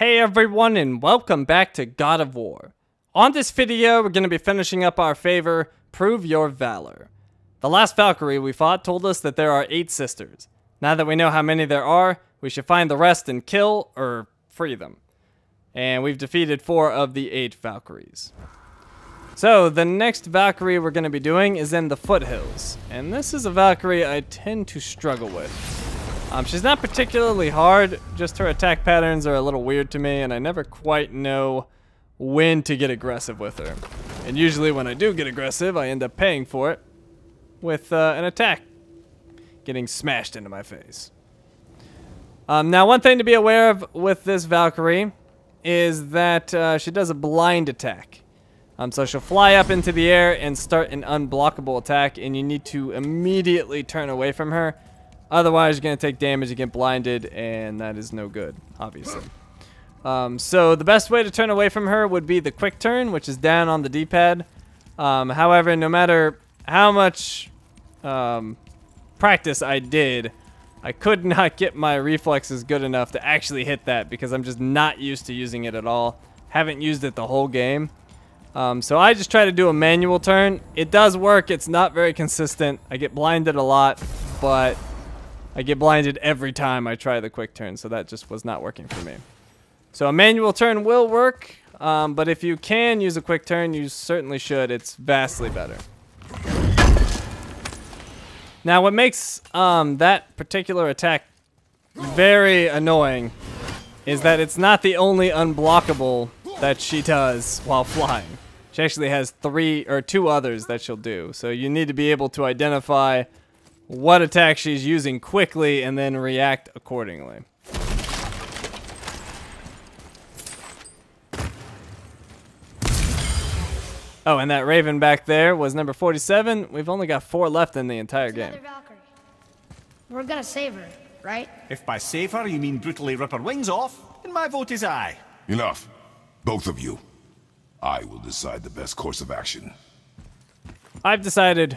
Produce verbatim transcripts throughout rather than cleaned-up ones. Hey everyone, and welcome back to God of War. On this video, we're going to be finishing up our favor, Prove Your Valor. The last Valkyrie we fought told us that there are eight sisters. Now that we know how many there are, we should find the rest and kill, or free them. And we've defeated four of the eight Valkyries. So, the next Valkyrie we're going to be doing is in the Foothills. And this is a Valkyrie I tend to struggle with. Um, she's not particularly hard, just her attack patterns are a little weird to me, and I never quite know when to get aggressive with her. And usually when I do get aggressive, I end up paying for it with uh, an attack getting smashed into my face. Um, now, one thing to be aware of with this Valkyrie is that uh, she does a blind attack. Um, so she'll fly up into the air and start an unblockable attack, and you need to immediately turn away from her. Otherwise, you're going to take damage, you get blinded, and that is no good, obviously. Um, so the best way to turn away from her would be the quick turn, which is down on the D-pad. Um, however, no matter how much um, practice I did, I could not get my reflexes good enough to actually hit that because I'm just not used to using it at all. Haven't used it the whole game. Um, so I just try to do a manual turn. It does work. It's not very consistent. I get blinded a lot, but I get blinded every time I try the quick turn, so that just was not working for me. So a manual turn will work, um, but if you can use a quick turn, you certainly should. It's vastly better. Now, what makes um, that particular attack very annoying is that it's not the only unblockable that she does while flying. She actually has three or two others that she'll do, so you need to be able to identify what attack she's using quickly and then react accordingly. Oh, and that Raven back there was number forty-seven. We've only got four left in the entire game. We're gonna save her, right? If by save her you mean brutally rip her wings off, then my vote is aye. Enough. Both of you. I will decide the best course of action. I've decided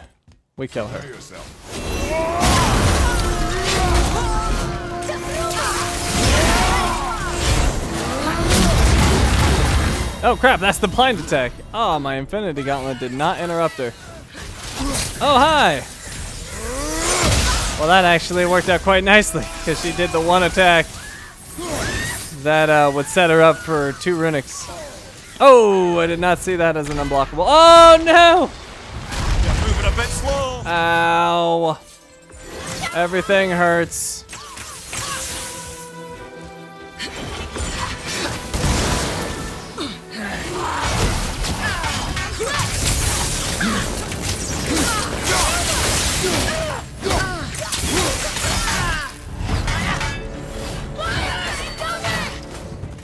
we kill her. Oh crap, that's the blind attack. Oh, my Infinity Gauntlet did not interrupt her. Oh, hi! Well, that actually worked out quite nicely, because she did the one attack that uh, would set her up for two runics. Oh, I did not see that as an unblockable. Oh, no! Moving a bit slow. Ow. Everything hurts.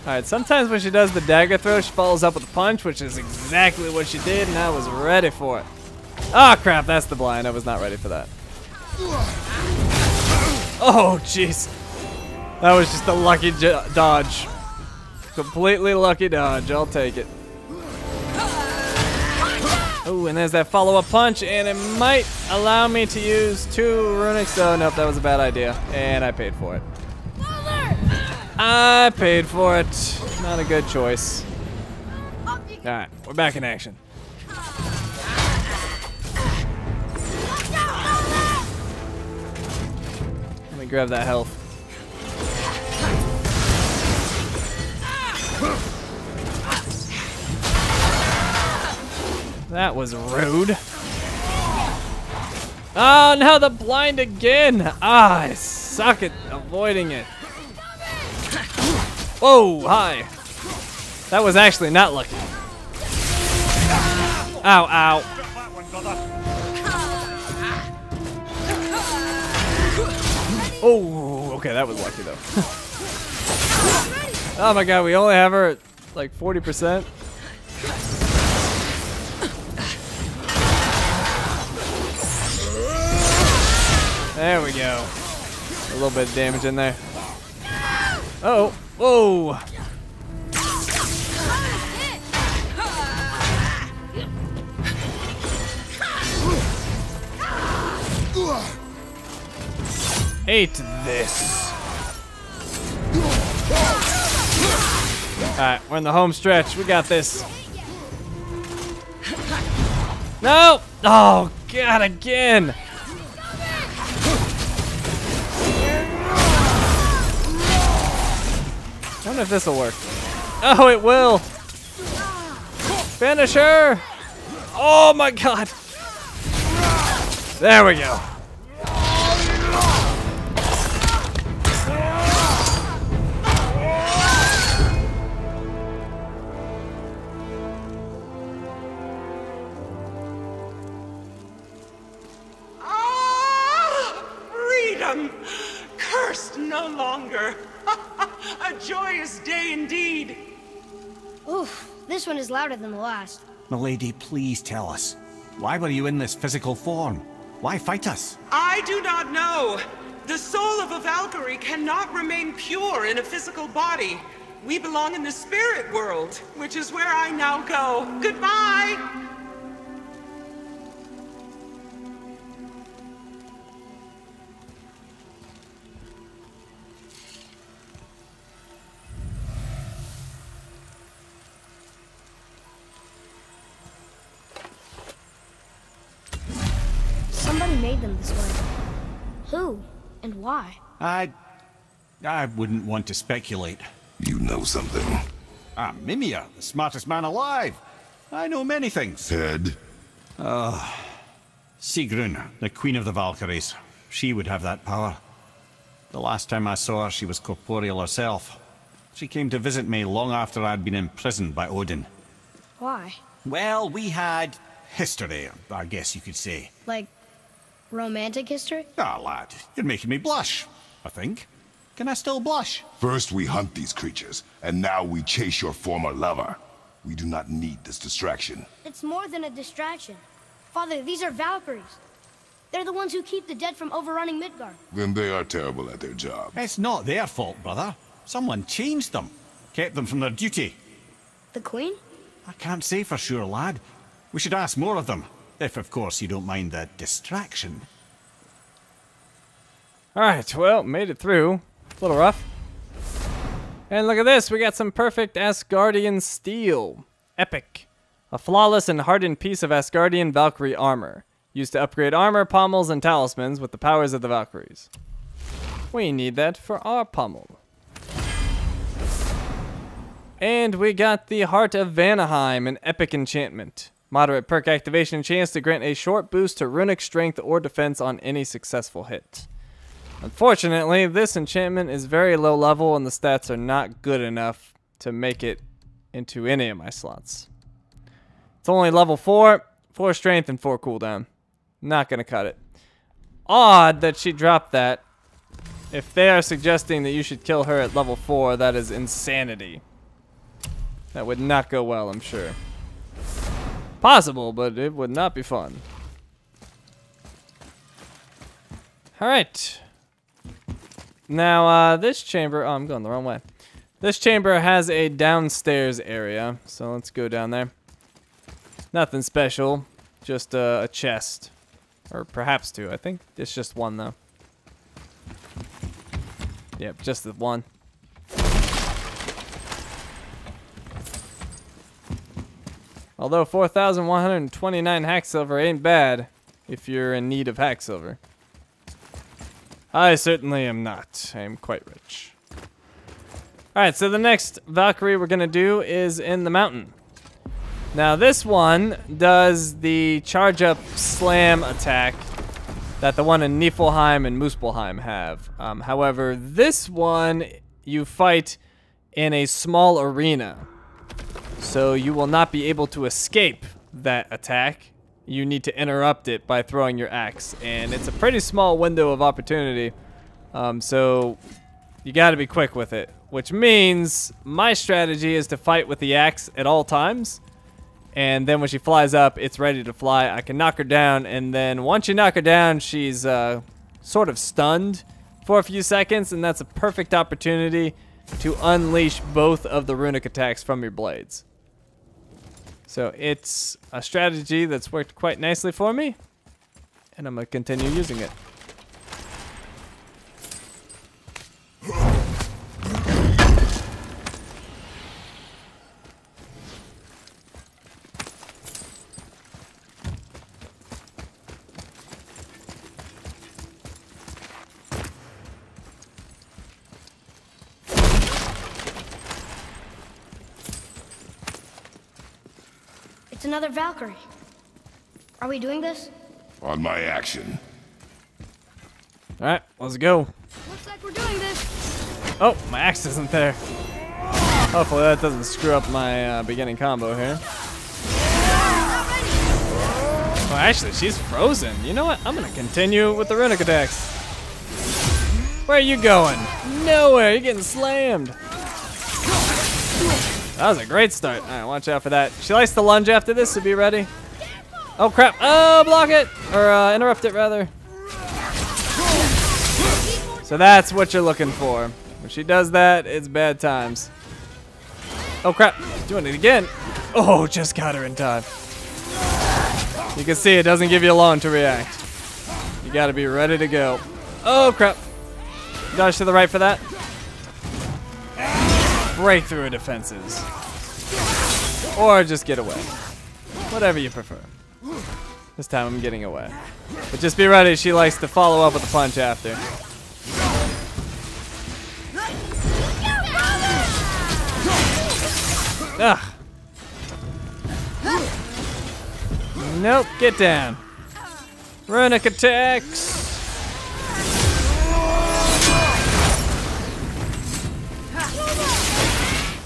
Alright, sometimes when she does the dagger throw, she follows up with a punch, which is exactly what she did, and I was ready for it. Ah, oh, crap, that's the blind. I was not ready for that. Oh, jeez. That was just a lucky dodge. Completely lucky dodge. I'll take it. Oh, and there's that follow-up punch, and it might allow me to use two runics. Oh, nope, that was a bad idea, and I paid for it. I paid for it. Not a good choice. Alright, we're back in action. Let me grab that health. That was rude. Oh no, the blind again! Ah, I suck at avoiding it. Whoa, hi. That was actually not lucky. Ow, ow. Oh, okay, that was lucky though. Oh my god, we only have her at like forty percent. There we go. A little bit of damage in there. Uh oh. Whoa! Ate this. Alright, we're in the home stretch. We got this. No! Oh, God, again! I wonder if this'll work. Oh, it will! Finish her! Oh, my God! There we go. This one is louder than the last. Milady, please tell us. Why were you in this physical form? Why fight us? I do not know. The soul of a Valkyrie cannot remain pure in a physical body. We belong in the spirit world, which is where I now go. Goodbye! Them this way. Who and why? I... I wouldn't want to speculate. You know something. I'm Mimir, the smartest man alive. I know many things. Head. Uh, Sigrun, the queen of the Valkyries. She would have that power. The last time I saw her, she was corporeal herself. She came to visit me long after I'd been imprisoned by Odin. Why? Well, we had history, I guess you could say. Like... romantic history? Ah, oh, lad, you're making me blush, I think. Can I still blush? First we hunt these creatures, and now we chase your former lover. We do not need this distraction. It's more than a distraction. Father, these are Valkyries. They're the ones who keep the dead from overrunning Midgard. Then they are terrible at their job. It's not their fault, brother. Someone changed them. Kept them from their duty. The Queen? I can't say for sure, lad. We should ask more of them. If, of course, you don't mind the distraction. Alright, well, made it through. A little rough. And look at this, we got some perfect Asgardian steel. Epic. A flawless and hardened piece of Asgardian Valkyrie armor. Used to upgrade armor, pommels, and talismans with the powers of the Valkyries. We need that for our pommel. And we got the Heart of Vanaheim, an epic enchantment. Moderate perk activation chance to grant a short boost to runic strength or defense on any successful hit. Unfortunately, this enchantment is very low level and the stats are not good enough to make it into any of my slots. It's only level four, four strength and four cooldown. Not gonna cut it. Odd that she dropped that. If they are suggesting that you should kill her at level four, that is insanity. That would not go well, I'm sure. Possible, but it would not be fun. Alright. Now, uh, this chamber... Oh, I'm going the wrong way. This chamber has a downstairs area, so let's go down there. Nothing special. Just uh, a chest. Or perhaps two, I think. It's just one, though. Yep, just the one. Although four thousand one hundred twenty-nine Hacksilver ain't bad if you're in need of Hacksilver. I certainly am not. I am quite rich. Alright, so the next Valkyrie we're going to do is in the mountain. Now this one does the charge up slam attack that the one in Niflheim and Muspelheim have. Um, however, this one you fight in a small arena. So you will not be able to escape that attack. You need to interrupt it by throwing your axe. And it's a pretty small window of opportunity. Um, so you got to be quick with it. Which means my strategy is to fight with the axe at all times. And then when she flies up, it's ready to fly. I can knock her down. And then once you knock her down, she's uh, sort of stunned for a few seconds. And that's a perfect opportunity to unleash both of the runic attacks from your blades. So it's a strategy that's worked quite nicely for me, and I'm going to continue using it. another Valkyrie. Are we doing this? On my action. All right, let's go. Looks like we're doing this. Oh, my axe isn't there. Hopefully that doesn't screw up my uh, beginning combo here. Well, actually, she's frozen. You know what? I'm gonna continue with the runic attacks. Where are you going? Nowhere. You're getting slammed. That was a great start. All right, watch out for that. She likes to lunge after this, so be ready. Oh, crap. Oh, block it. Or uh, interrupt it, rather. So that's what you're looking for. When she does that, it's bad times. Oh, crap. She's doing it again. Oh, just got her in time. You can see it doesn't give you long to react. You got to be ready to go. Oh, crap. Dodge to the right for that. Break through her defenses. Or just get away. Whatever you prefer. This time I'm getting away. But just be ready, she likes to follow up with a punch after. Ugh. Nope, get down. Runic attacks.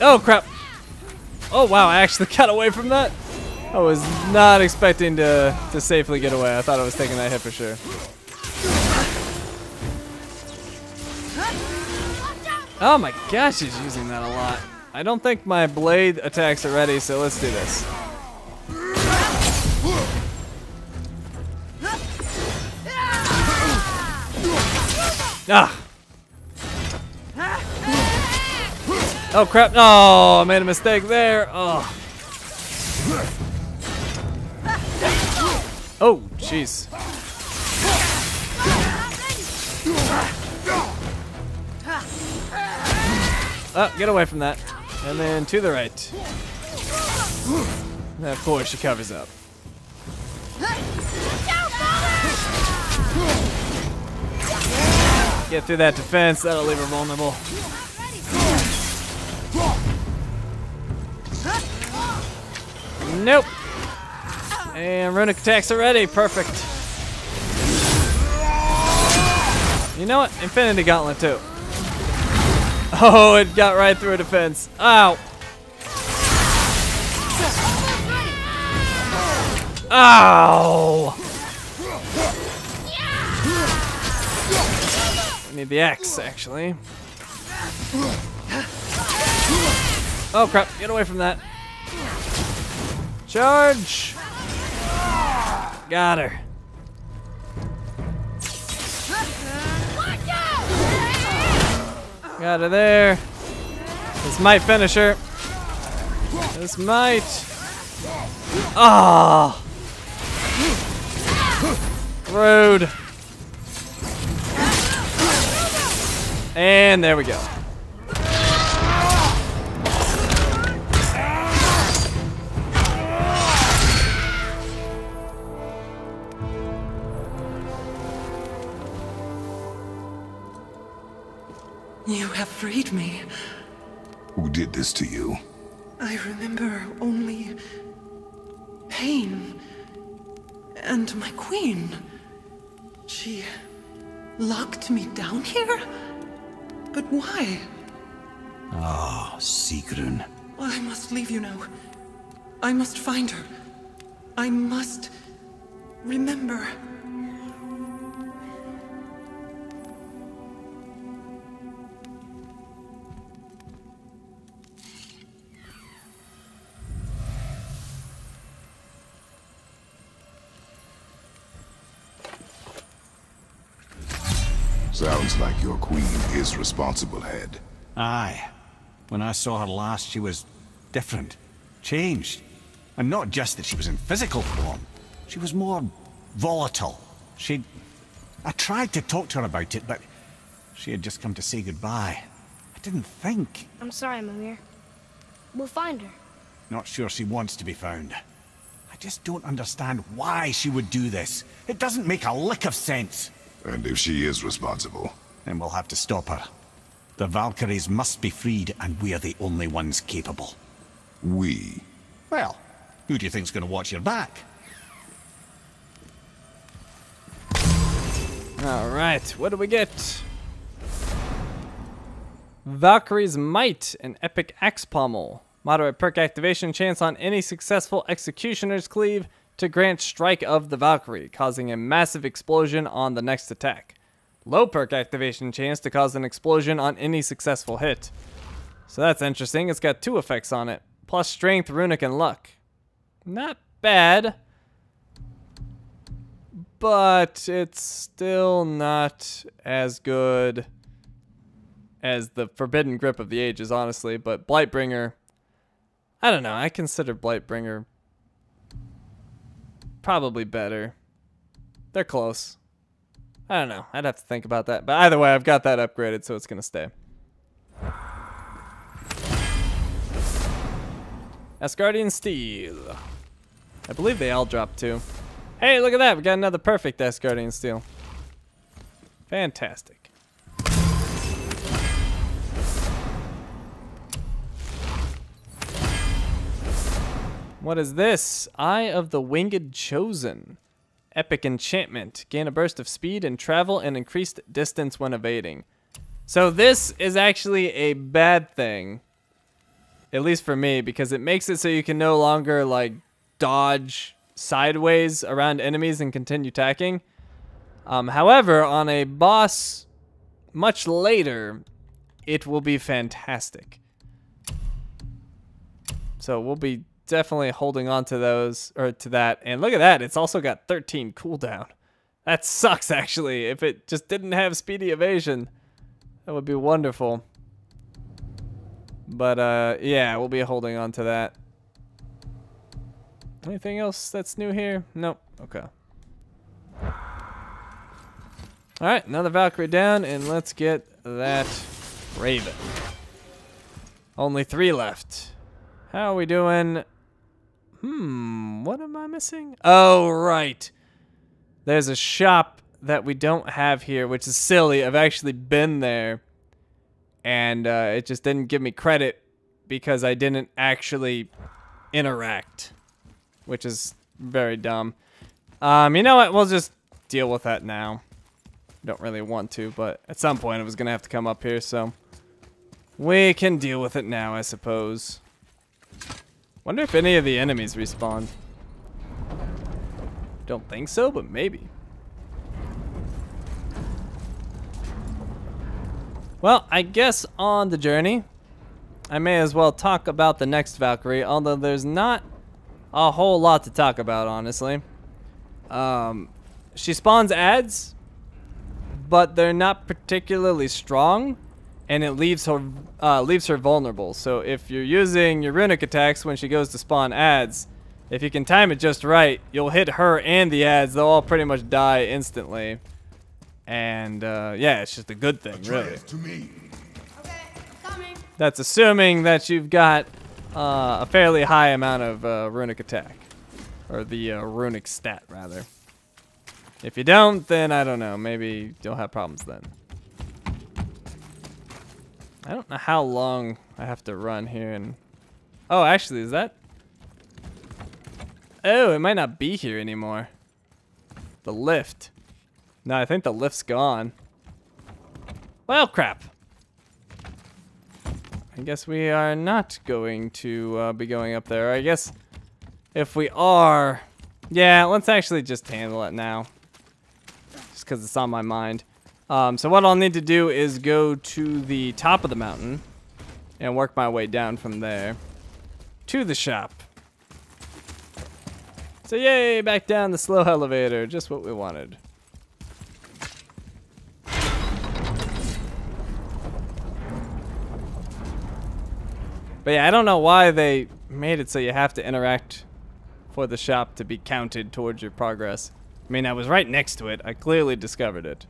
Oh, crap. Oh, wow, I actually got away from that. I was not expecting to, to safely get away. I thought I was taking that hit for sure. Oh my gosh, she's using that a lot. I don't think my blade attacks are ready, so let's do this. Ah. Oh, crap. Oh, I made a mistake there. Oh. Oh, jeez. Oh, get away from that. And then to the right. And of course, she covers up. Get through that defense. That'll leave her vulnerable. Nope. And runic attacks already. Perfect. You know what? Infinity Gauntlet too. Oh, it got right through a defense. Ow. Ow. I need the axe, actually. Oh, crap. Get away from that. Charge. Got her. Got her there. This might finish her. This might. Ah. Rude. And there we go. You have freed me. Who did this to you? I remember only pain and my queen. She locked me down here? But why? Ah, Sigrun. I must leave you now. I must find her. I must remember. Sounds like your queen is responsible, Head. Aye. When I saw her last, she was different, changed. And not just that she was in physical form. She was more volatile. She'd... I tried to talk to her about it, but she had just come to say goodbye. I didn't think. I'm sorry, Mimir. We'll find her. Not sure she wants to be found. I just don't understand why she would do this. It doesn't make a lick of sense. And if she is responsible? Then we'll have to stop her. The Valkyries must be freed, and we are the only ones capable. We? Well, Who do you think's going to watch your back? Alright, what do we get? Valkyrie's Might, an epic axe pommel. Moderate perk activation chance on any successful executioner's cleave to grant strike of the Valkyrie, causing a massive explosion on the next attack. Low perk activation chance to cause an explosion on any successful hit. So that's interesting. It's got two effects on it. Plus strength, runic, and luck. Not bad. But it's still not as good as the Forbidden Grip of the Ages, honestly. But Blightbringer, I don't know. I consider Blightbringer probably better. They're close. I don't know. I'd have to think about that. But either way, I've got that upgraded, so it's going to stay. Asgardian Steel. I believe they all dropped two. Hey, look at that. We got another perfect Asgardian Steel. Fantastic. What is this? Eye of the Winged Chosen. Epic enchantment. Gain a burst of speed and travel and increased distance when evading. So this is actually a bad thing. At least for me, because it makes it so you can no longer, like, dodge sideways around enemies and continue attacking. Um, however, on a boss much later, it will be fantastic. So we'll be definitely holding on to those, or to that. And look at that, it's also got thirteen cooldown. That sucks, actually. If it just didn't have speedy evasion, that would be wonderful. But uh yeah, we'll be holding on to that. Anything else that's new here? Nope. Okay. Alright, another Valkyrie down, and let's get that Raven. Only three left. How are we doing? Hmm, what am I missing? Oh, right. There's a shop that we don't have here, which is silly. I've actually been there, and uh, it just didn't give me credit because I didn't actually interact, which is very dumb. Um, you know what? We'll just deal with that now. Don't really want to, but at some point I was going to have to come up here, so we can deal with it now, I suppose. Wonder if any of the enemies respawned. Don't think so, but maybe. Well, I guess on the journey, I may as well talk about the next Valkyrie, although there's not a whole lot to talk about, honestly. Um, she spawns adds, but they're not particularly strong, and it leaves her uh, leaves her vulnerable. So if you're using your runic attacks when she goes to spawn adds, if you can time it just right, you'll hit her and the adds. They'll all pretty much die instantly. And uh, yeah, it's just a good thing, really. To me. Okay, I'm coming. That's assuming that you've got Uh, a fairly high amount of uh, runic attack, or the uh, runic stat rather. If you don't, then I don't know, maybe you'll have problems then. I don't know how long I have to run here. And oh, actually, is that? Oh, it might not be here anymore. The lift. No, I think the lift's gone. Well, crap. I guess we are not going to uh, be going up there. I guess if we are, yeah, let's actually just handle it now, just because it's on my mind. Um, so what I'll need to do is go to the top of the mountain and work my way down from there to the shop. So yay, back down the slow elevator, just what we wanted. But yeah, I don't know why they made it so you have to interact for the shop to be counted towards your progress. I mean, I was right next to it. I clearly discovered it.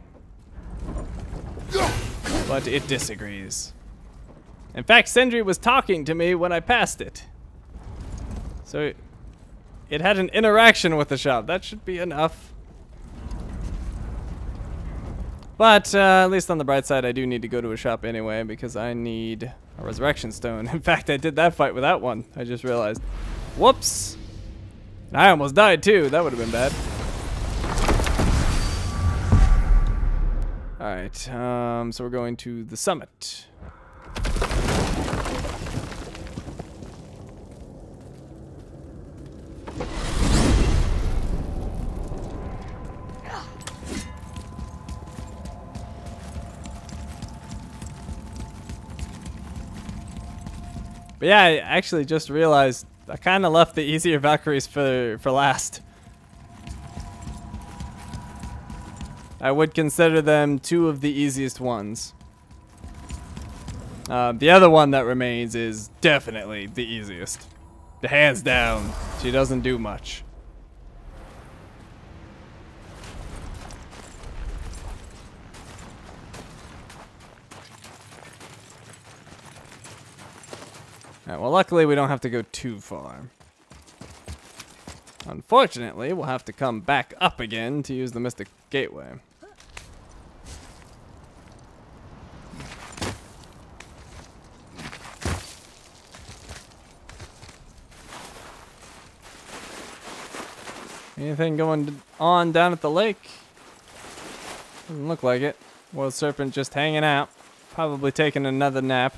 But it disagrees. In fact, Sindri was talking to me when I passed it. So it, it had an interaction with the shop. That should be enough. But uh, at least on the bright side, I do need to go to a shop anyway because I need a resurrection stone. In fact, I did that fight without one. I just realized. Whoops. And I almost died too. That would have been bad. Alright, um, so we're going to the summit. But yeah, I actually just realized I kind of left the easier Valkyries for, for last. I would consider them two of the easiest ones. Uh, the other one that remains is definitely the easiest. Hands down, she doesn't do much. Alright, well luckily we don't have to go too far. Unfortunately, we'll have to come back up again to use the Mystic Gateway. Anything going on down at the lake? Doesn't look like it. World Serpent just hanging out. Probably taking another nap.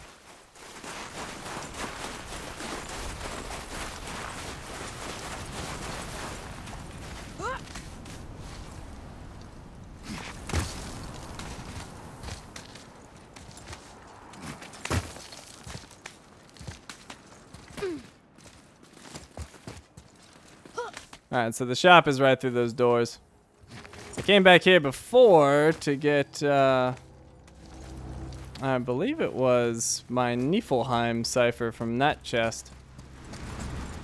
Alright, so the shop is right through those doors. I came back here before to get, uh, I believe it was my Niflheim cipher from that chest.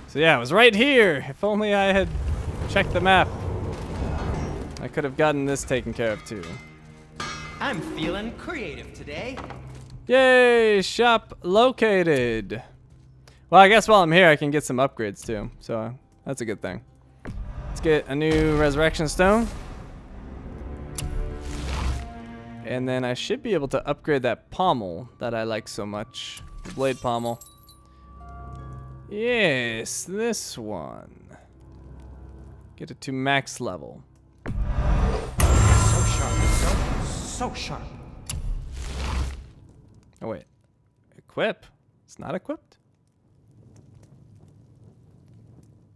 So yeah, it was right here. If only I had checked the map, I could have gotten this taken care of too. I'm feeling creative today. Yay, shop located. Well, I guess while I'm here, I can get some upgrades too. So uh, that's a good thing. Let's get a new resurrection stone. And then I should be able to upgrade that pommel that I like so much. The blade pommel. Yes, this one. Get it to max level. So sharp, so, so sharp. Oh wait. Equip? It's not equipped?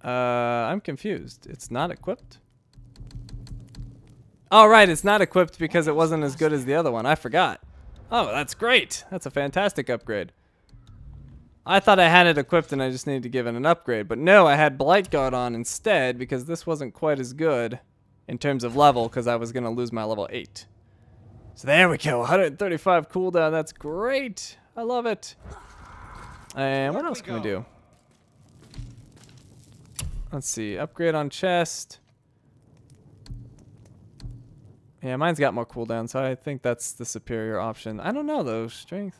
Uh, I'm confused. It's not equipped? Oh, right, it's not equipped because it wasn't as good as the other one. I forgot. Oh, that's great. That's a fantastic upgrade. I thought I had it equipped and I just needed to give it an upgrade. But no, I had Blightguard on instead because this wasn't quite as good in terms of level because I was going to lose my level eight. So there we go. one thirty-five cooldown. That's great. I love it. And what else can we do? Let's see, upgrade on chest. Yeah, mine's got more cooldown, so I think that's the superior option. I don't know though, strength.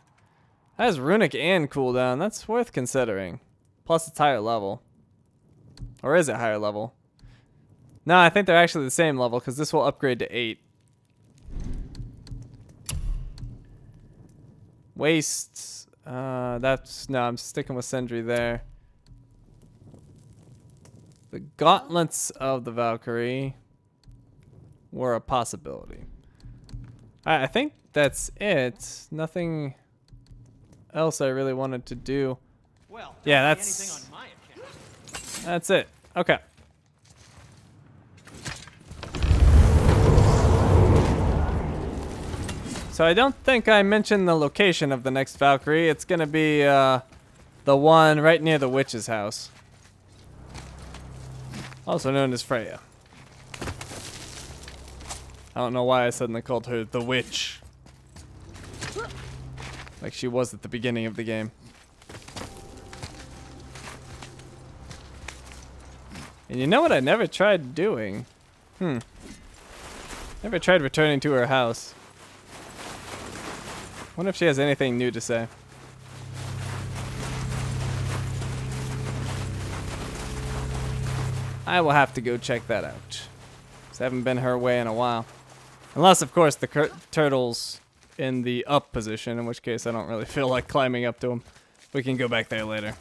That has runic and cooldown, that's worth considering. Plus it's higher level. Or is it higher level? No, I think they're actually the same level, because this will upgrade to eight. Wastes. Uh, that's, no, I'm sticking with Sindri there. The gauntlets of the Valkyrie were a possibility. Alright, I think that's it. Nothing else I really wanted to do. Well, yeah, that's on my that's it. Okay. So I don't think I mentioned the location of the next Valkyrie. It's gonna be uh, the one right near the witch's house. Also known as Freya. I don't know why I suddenly called her the witch. Like she was at the beginning of the game. And you know what I never tried doing? Hmm. Never tried returning to her house. Wonder if she has anything new to say. I will have to go check that out. Because I haven't been her way in a while. Unless, of course, the cur turtle's in the up position, in which case I don't really feel like climbing up to him. We can go back there later.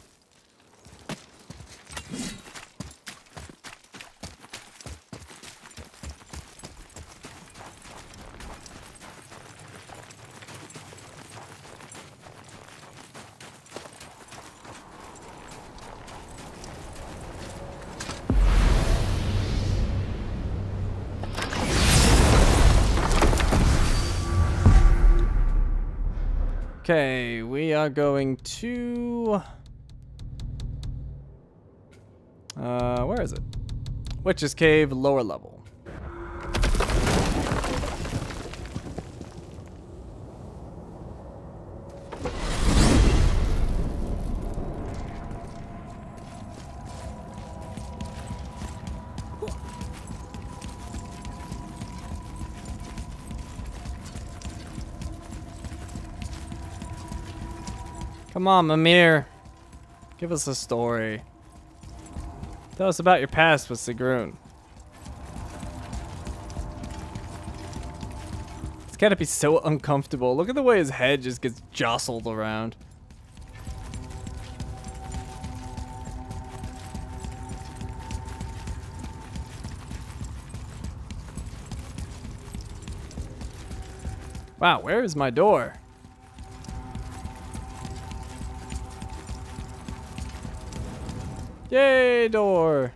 Okay, we are going to... Uh, where is it? Witch's Cave, lower level. Come on, Mimir. Give us a story. Tell us about your past with Sigrun. This canopy's so uncomfortable. Look at the way his head just gets jostled around. Wow, where is my door? Yay, door!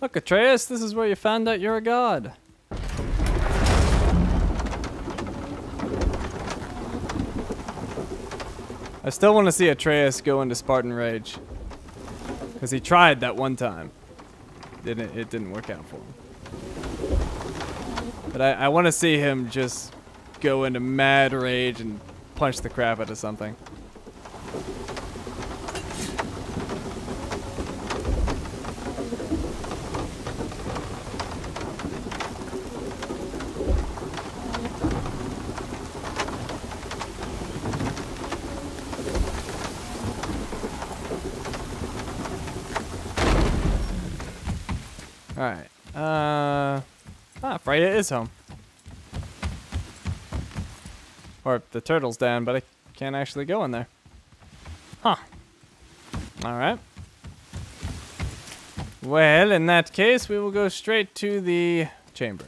Look, Atreus, this is where you found out you're a god. I still want to see Atreus go into Spartan rage. Because he tried that one time. Didn't, it didn't work out for him. But I, I want to see him just go into mad rage and punch the crap out of something. Alright. Uh... Ah, Freya is home. Or the turtle's down, but I can't actually go in there. Huh. Alright. Well, in that case, we will go straight to the chamber.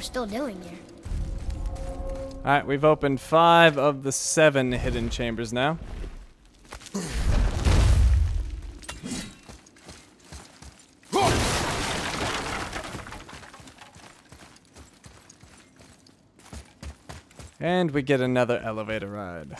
Still doing here. All right, we've opened five of the seven hidden chambers now. And we get another elevator ride.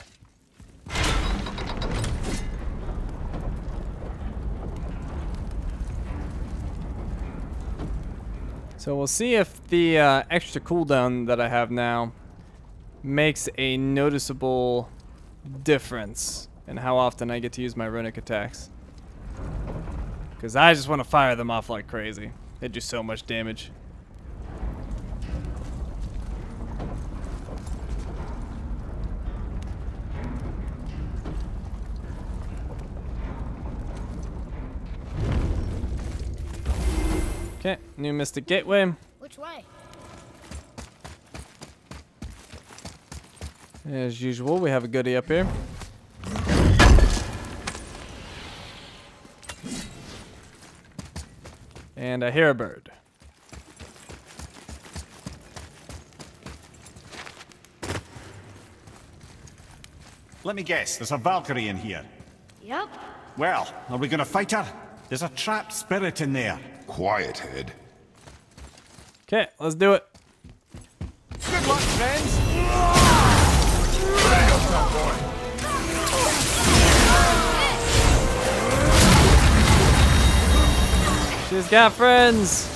So we'll see if the uh, extra cooldown that I have now makes a noticeable difference in how often I get to use my runic attacks. Because I just want to fire them off like crazy. They do so much damage. Okay, new Mystic Gateway. Which way? As usual, we have a goodie up here. And I hear a bird. Let me guess, there's a Valkyrie in here. Yep. Well, are we gonna fight her? There's a trapped spirit in there. Quiet head. Okay, let's do it. Good luck, friends. She's got friends.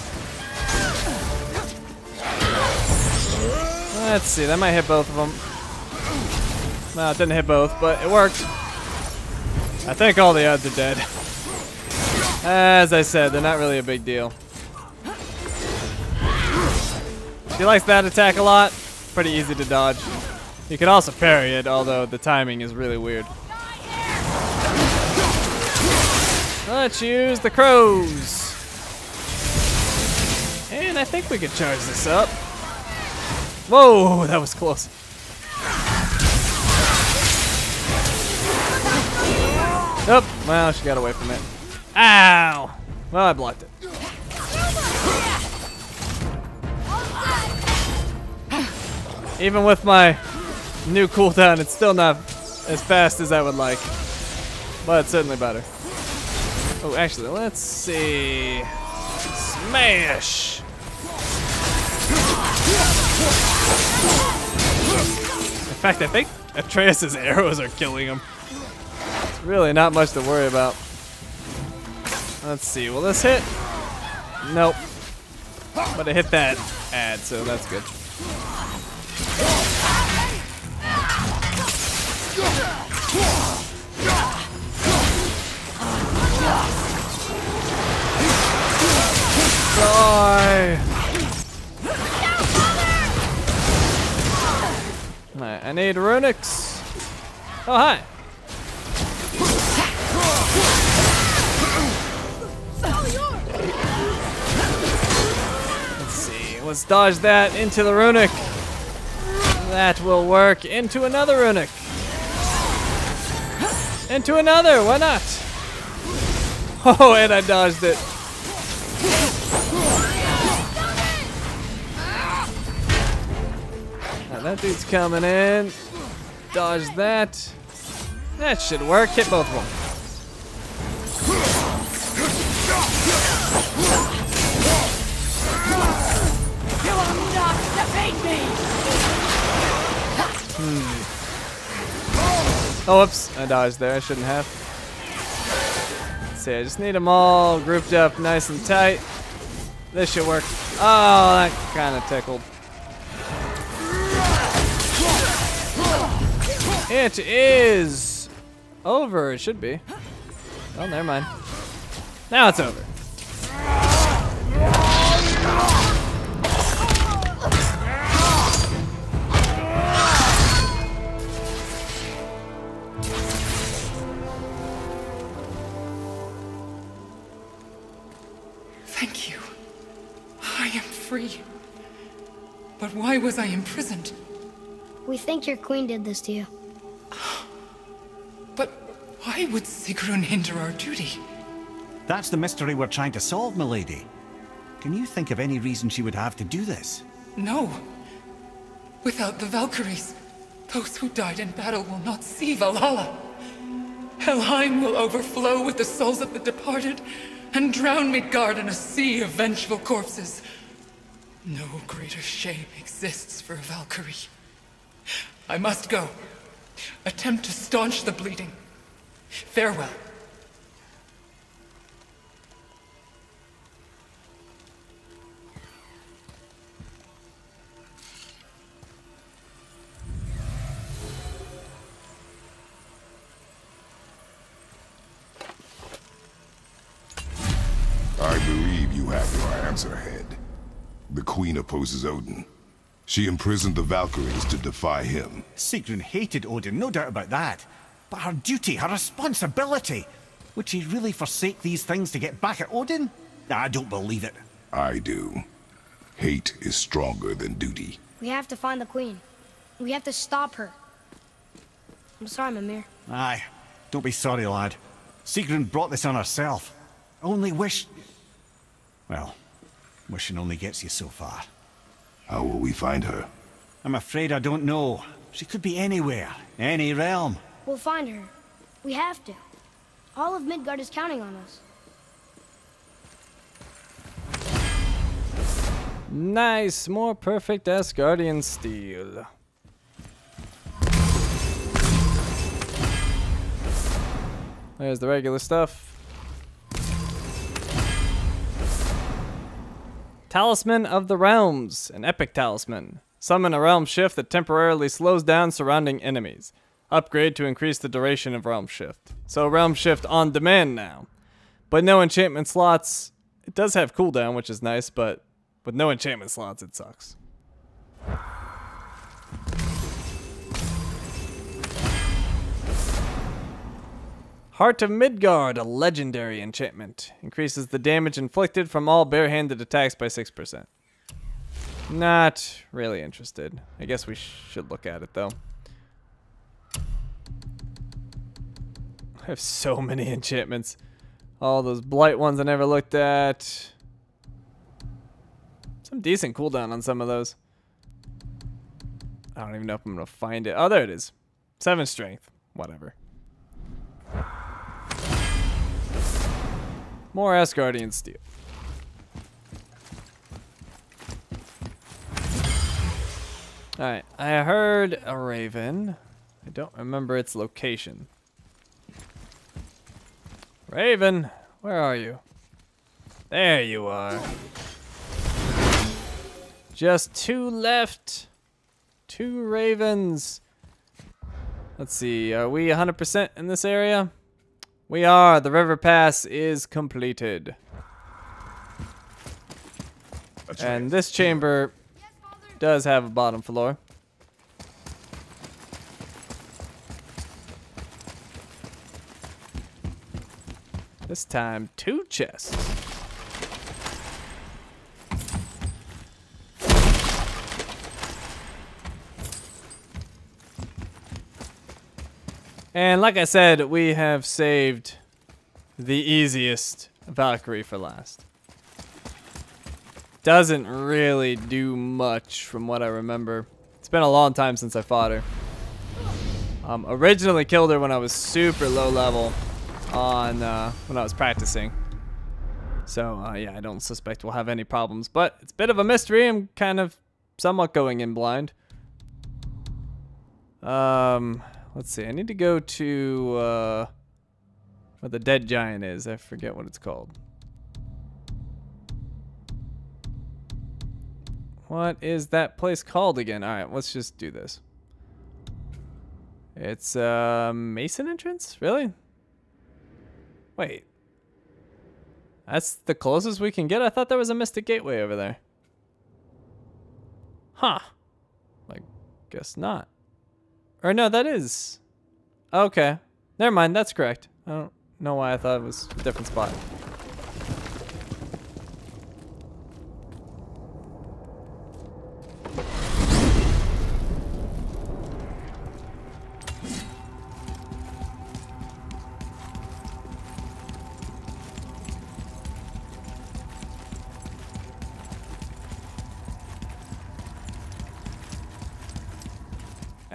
Let's see, that might hit both of them. No, it didn't hit both, but it worked. I think all the odds are dead. As I said, they're not really a big deal. She likes that attack a lot. Pretty easy to dodge. You can also parry it, although the timing is really weird. Let's use the crows. And I think we can charge this up. Whoa, that was close. Oh, well, she got away from it. Ow! Well, I blocked it. Even with my new cooldown, it's still not as fast as I would like. But it's certainly better. Oh, actually, let's see. Smash! In fact, I think Atreus' arrows are killing him. It's really not much to worry about. Let's see, will this hit? Nope. But it hit that ad, so that's good. Die! Alright, I need runics. Oh, hi! Let's see, let's dodge that into the runic. That will work. Into another runic. Into another, why not? Oh, and I dodged it. Now that dude's coming in. Dodge that. That should work. Hit both of them. Hmm. Oh, oops. I dodged there. I shouldn't have. Let's see. I just need them all grouped up nice and tight. This should work. Oh, that kind of tickled. It is over. It should be. Oh, never mind. Now it's over. Thank you. I am free. But why was I imprisoned? We think your queen did this to you. But why would Sigrun hinder our duty? That's the mystery we're trying to solve, milady. Can you think of any reason she would have to do this? No. Without the Valkyries, those who died in battle will not see Valhalla. Helheim will overflow with the souls of the departed and drown Midgard in a sea of vengeful corpses. No greater shame exists for a Valkyrie. I must go. Attempt to staunch the bleeding. Farewell. I believe you have your answer, Head. The Queen opposes Odin. She imprisoned the Valkyries to defy him. Sigrun hated Odin, no doubt about that. But her duty, her responsibility! Would she really forsake these things to get back at Odin? I don't believe it. I do. Hate is stronger than duty. We have to find the Queen. We have to stop her. I'm sorry, Mimir. Aye. Don't be sorry, lad. Sigrun brought this on herself. Only wish... Well, wishing only gets you so far. How will we find her? I'm afraid I don't know. She could be anywhere, any realm. We'll find her. We have to. All of Midgard is counting on us. Nice, more perfect Asgardian steel. There's the regular stuff. Talisman of the Realms, an epic talisman. Summon a realm shift that temporarily slows down surrounding enemies. Upgrade to increase the duration of realm shift. So realm shift on demand now. But no enchantment slots. It does have cooldown, which is nice, but with no enchantment slots, it sucks. Heart of Midgard, a legendary enchantment. Increases the damage inflicted from all barehanded attacks by six percent. Not really interested. I guess we should look at it, though. I have so many enchantments. All those blight ones I never looked at. Some decent cooldown on some of those. I don't even know if I'm going to find it. Oh, there it is. Seven strength. Whatever. More Asgardian steel. Alright, I heard a raven. I don't remember its location. Raven, where are you? There you are. Just two left. Two ravens. Let's see, are we one hundred percent in this area? We are. The river pass is completed. That's and right. This chamber yes, does have a bottom floor. This time, two chests. And like I said, we have saved the easiest Valkyrie for last. Doesn't really do much from what I remember. It's been a long time since I fought her. Um, originally killed her when I was super low level on uh, when I was practicing. So uh, yeah, I don't suspect we'll have any problems, but it's a bit of a mystery. I'm kind of somewhat going in blind. Um... Let's see, I need to go to uh, where the dead giant is. I forget what it's called. What is that place called again? All right, let's just do this. It's a uh, Mason entrance? Really? Wait. That's the closest we can get? I thought there was a Mystic Gateway over there. Huh. I guess not. Or no, that is. Okay. Never mind, that's correct. I don't know why I thought it was a different spot.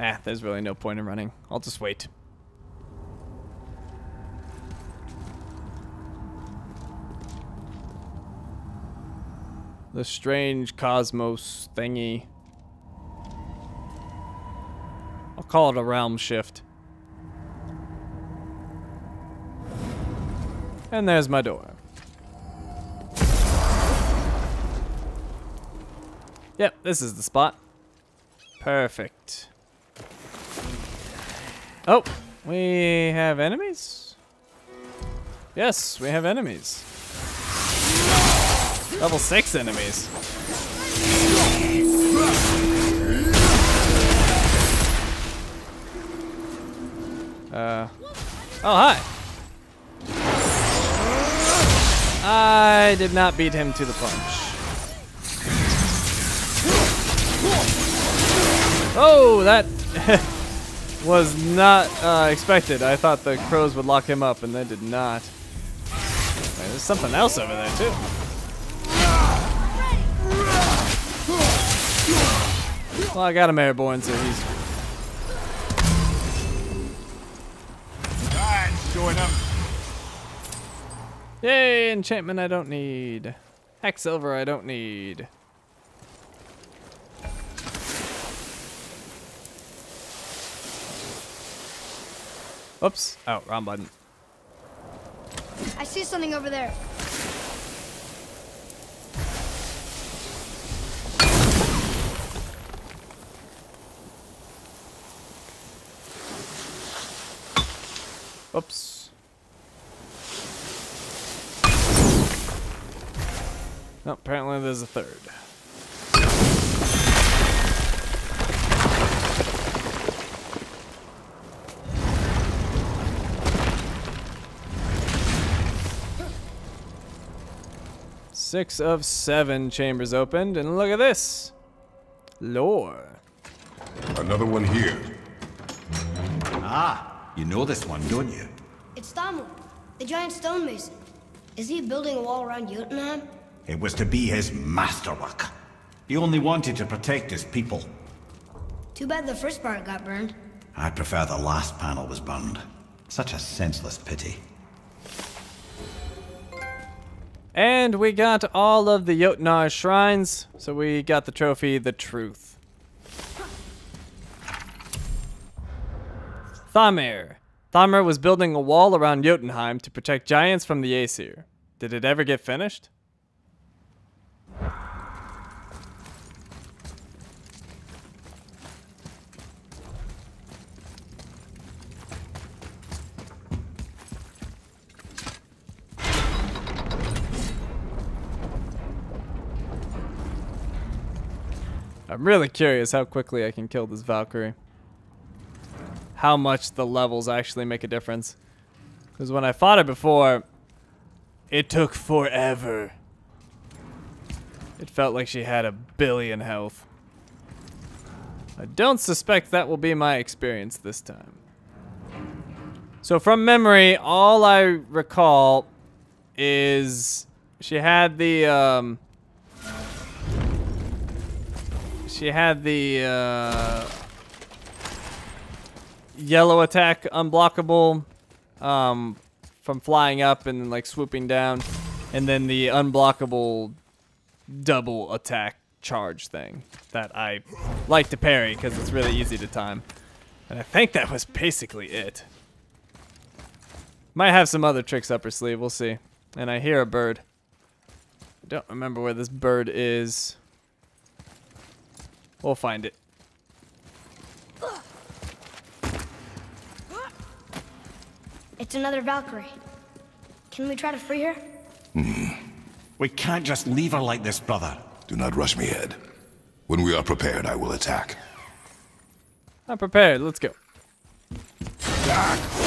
Ah, there's really no point in running. I'll just wait. The strange cosmos thingy. I'll call it a realm shift. And there's my door. Yep, this is the spot. Perfect. Oh, we have enemies? Yes, we have enemies. Level six enemies. Uh, oh, hi. I did not beat him to the punch. Oh, that... was not uh, expected. I thought the crows would lock him up, and they did not. Wait, there's something else over there, too. Well, I got him airborne, so he's... Join him. Yay, enchantment I don't need. Hacksilver I don't need. Oops. Oh, wrong button. I see something over there. Oops. No, apparently there's a third. Six of seven chambers opened, and look at this. Lore. Another one here. Ah, you know this one, don't you? It's Thamur, the giant stonemason. Is he building a wall around Jotunheim? It was to be his masterwork. He only wanted to protect his people. Too bad the first part got burned. I prefer the last panel was burned. Such a senseless pity. And we got all of the Jotnar shrines, so we got the trophy, The Truth. Thamur. Thamur was building a wall around Jotunheim to protect giants from the Aesir. Did it ever get finished? I'm really curious how quickly I can kill this Valkyrie. How much the levels actually make a difference. Because when I fought her before, it took forever. It felt like she had a billion health. I don't suspect that will be my experience this time. So from memory, all I recall is she had the... Um, She had the uh, yellow attack unblockable um, from flying up and like swooping down, and then the unblockable double attack charge thing that I like to parry because it's really easy to time. And I think that was basically it. Might have some other tricks up her sleeve, we'll see. And I hear a bird. I don't remember where this bird is. We'll find it. It's another Valkyrie. Can we try to free her? Mm. We can't just leave her like this, brother. Do not rush me, Ed. When we are prepared, I will attack. I'm prepared. Let's go. Ah.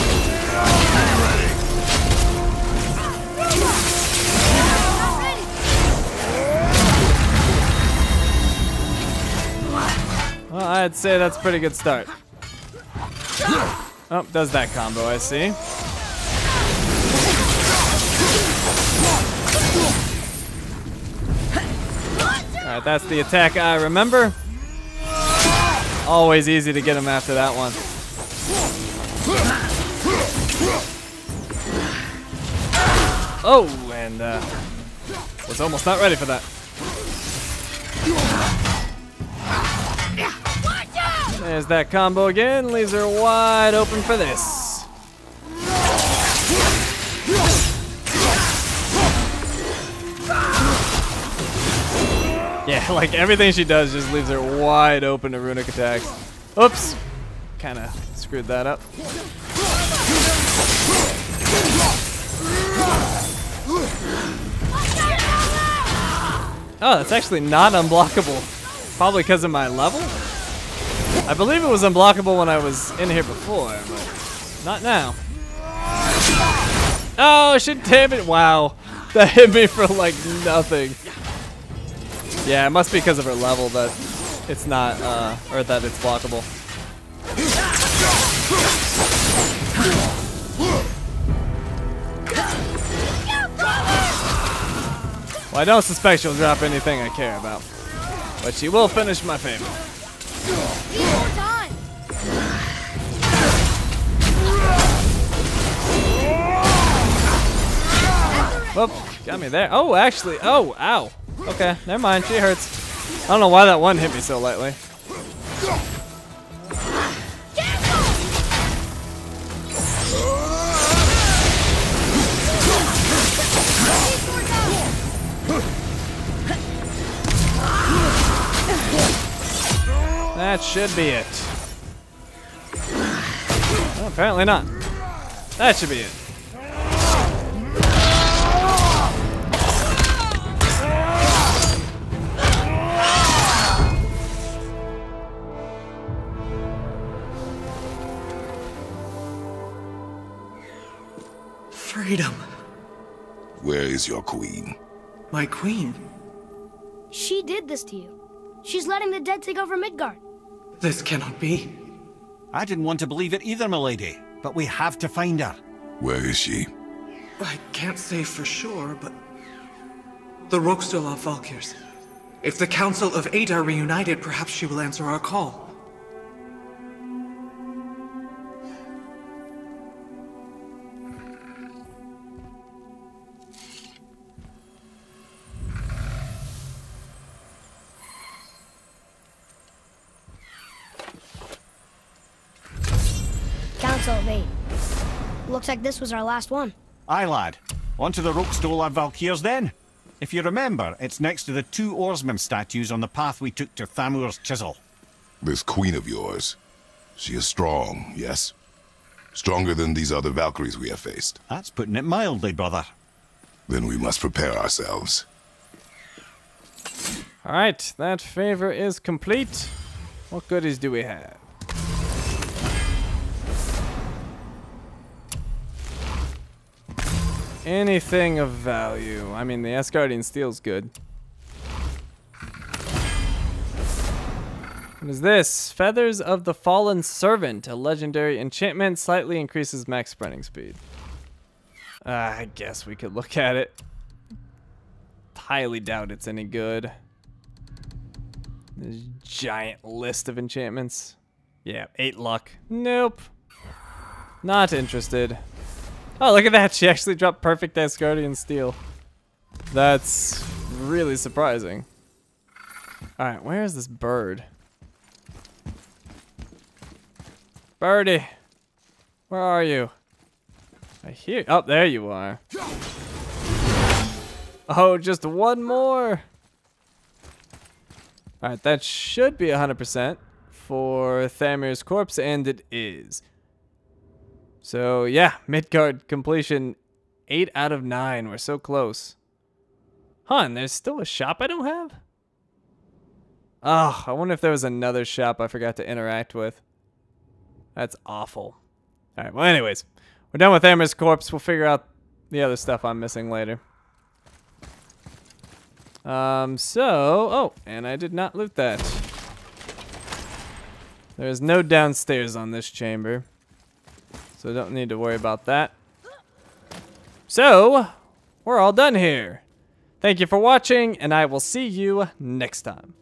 Well, I'd say that's a pretty good start. Oh, does that combo, I see. Alright, that's the attack I remember. Always easy to get him after that one. Oh, and uh, was almost not ready for that. There's that combo again, leaves her wide open for this. Yeah, like everything she does just leaves her wide open to runic attacks. Oops, kind of screwed that up. Oh, that's actually not unblockable. Probably because of my level? I believe it was unblockable when I was in here before, but not now. Oh, shit, damn it. Wow. That hit me for like nothing. Yeah, it must be because of her level that it's not, uh, or that it's blockable. Well, I don't suspect she'll drop anything I care about, but she will finish my favor. Whoop, got me there. Oh, actually, oh, ow. Okay, never mind, she hurts. I don't know why that one hit me so lightly. That should be it. Well, apparently not. That should be it. Freedom. Where is your queen? My queen. She did this to you. She's letting the dead take over Midgard. This cannot be. I didn't want to believe it either, milady. But we have to find her. Where is she? I can't say for sure, but... the Roxdolov Valkyrs. If the Council of Eight are reunited, perhaps she will answer our call. Council of Eight. Looks like this was our last one. Aye, lad. On to the Roxdolov Valkyrs then. If you remember, it's next to the two oarsmen statues on the path we took to Thamur's chisel. This queen of yours, she is strong, yes? Stronger than these other Valkyries we have faced. That's putting it mildly, brother. Then we must prepare ourselves. Alright, that favor is complete. What goodies do we have? Anything of value. I mean, the Asgardian steel's good. What is this? Feathers of the Fallen Servant, a legendary enchantment, slightly increases max sprinting speed. Uh, I guess we could look at it. Highly doubt it's any good. This giant list of enchantments. Yeah, eight luck. Nope. Not interested. Oh, look at that. She actually dropped perfect Asgardian steel. That's really surprising. Alright, where is this bird? Birdie! Where are you? I hear- oh, there you are. Oh, just one more! Alright, that should be one hundred percent for Thamir's corpse, and it is. So, yeah, Midgard completion, eight out of nine. We're so close. Huh, and there's still a shop I don't have? Oh, I wonder if there was another shop I forgot to interact with. That's awful. Alright, well, anyways. We're done with Thamir's corpse. We'll figure out the other stuff I'm missing later. Um, so... oh, and I did not loot that. There is no downstairs on this chamber. So don't need to worry about that. So, we're all done here. Thank you for watching, and I will see you next time.